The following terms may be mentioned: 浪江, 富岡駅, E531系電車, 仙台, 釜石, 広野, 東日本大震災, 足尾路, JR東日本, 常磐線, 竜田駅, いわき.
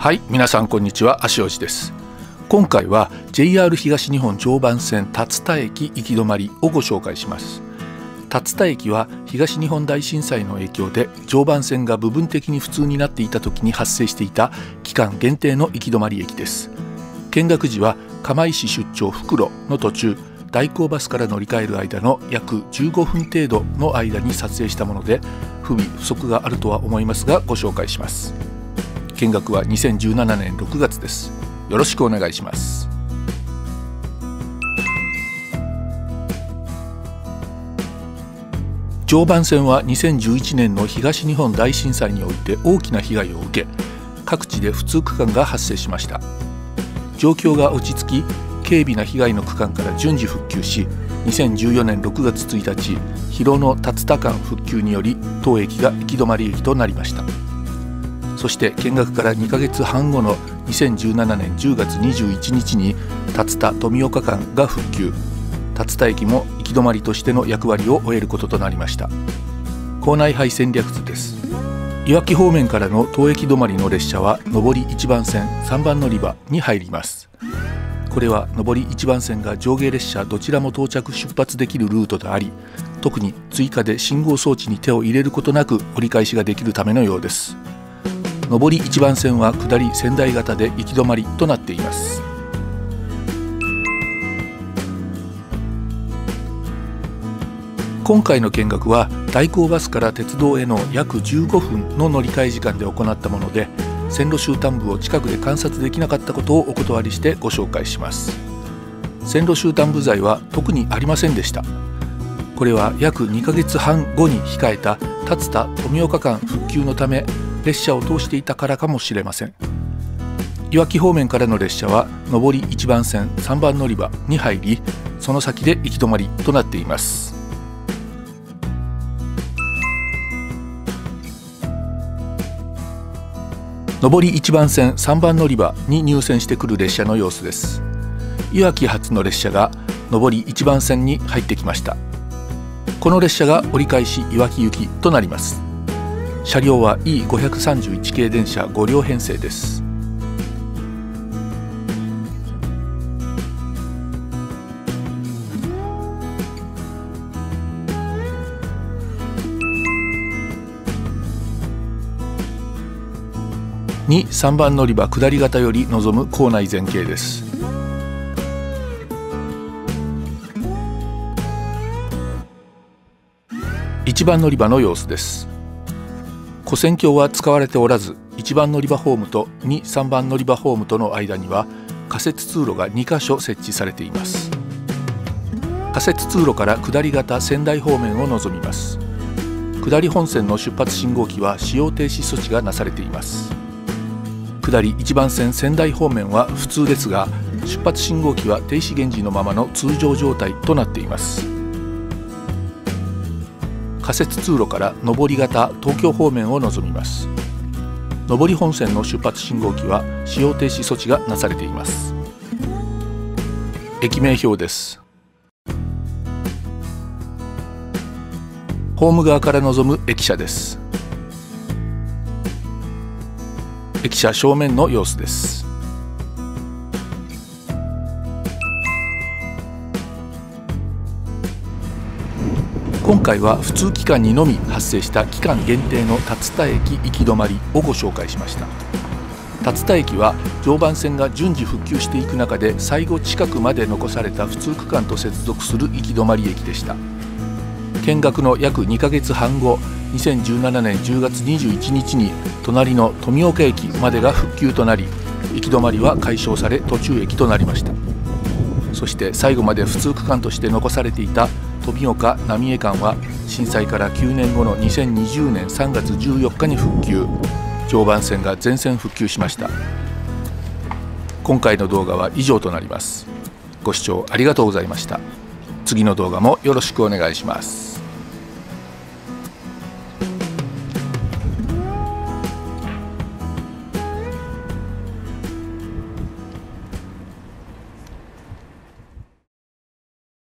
はい、皆さんこんにちは、足尾路です。今回は JR 東日本常磐線竜田駅行き止まりをご紹介します。竜田駅は東日本大震災の影響で常磐線が部分的に不通になっていた時に発生していた期間限定の行き止まり駅です。見学時は釜石出張復路の途中、代行バスから乗り換える間の約15分程度の間に撮影したもので、不備不足があるとは思いますがご紹介します。見学は2017年6月です。よろしくお願いします。常磐線は2011年の東日本大震災において大きな被害を受け、各地で不通区間が発生しました。状況が落ち着き、軽微な被害の区間から順次復旧し、2014年6月1日広野竜田間復旧により当駅が行き止まり駅となりました。そして見学から2ヶ月半後の2017年10月21日に竜田富岡間が復旧、竜田駅も行き止まりとしての役割を終えることとなりました。構内配戦略図です。いわき方面からの当駅止まりの列車は上り1番線3番乗り場に入ります。これは上り1番線が上下列車どちらも到着出発できるルートであり、特に追加で信号装置に手を入れることなく折り返しができるためのようです。上り1番線は下り仙台型で行き止まりとなっています。今回の見学は代行バスから鉄道への約15分の乗り換え時間で行ったもので、線路終端部を近くで観察できなかったことをお断りしてご紹介します。線路終端部材は特にありませんでした。これは約2ヶ月半後に控えた竜田富岡間復旧のため列車を通していたからかもしれません。いわき方面からの列車は上り1番線3番乗り場に入り、その先で行き止まりとなっています。上り1番線3番乗り場に入線してくる列車の様子です。いわき発の列車が上り1番線に入ってきました。この列車が折り返しいわき行きとなります。車両は E531 系電車5両編成です。2、3番乗り場下り方より望む構内全景です。1番乗り場の様子です。跨線橋は使われておらず、1番乗り場ホームと2、3番乗り場ホームとの間には仮設通路が2カ所設置されています。仮設通路から下り方仙台方面を望みます。下り本線の出発信号機は使用停止措置がなされています。下り1番線仙台方面は普通ですが、出発信号機は停止現時のままの通常状態となっています。仮設通路から上り方東京方面を望みます。上り本線の出発信号機は使用停止措置がなされています。駅名表です。ホーム側から望む駅舎です。駅舎正面の様子です。今回は不通期間にのみ発生した期間限定の竜田駅行き止まりをご紹介しました。竜田駅は常磐線が順次復旧していく中で最後近くまで残された不通区間と接続する行き止まり駅でした。見学の約2ヶ月半後、2017年10月21日に隣の富岡駅までが復旧となり、行き止まりは解消され途中駅となりました。そして最後まで不通区間として残されていた富岡浪江間は震災から9年後の2020年3月14日に復旧、常磐線が全線復旧しました。今回の動画は以上となります。ご視聴ありがとうございました。次の動画もよろしくお願いします。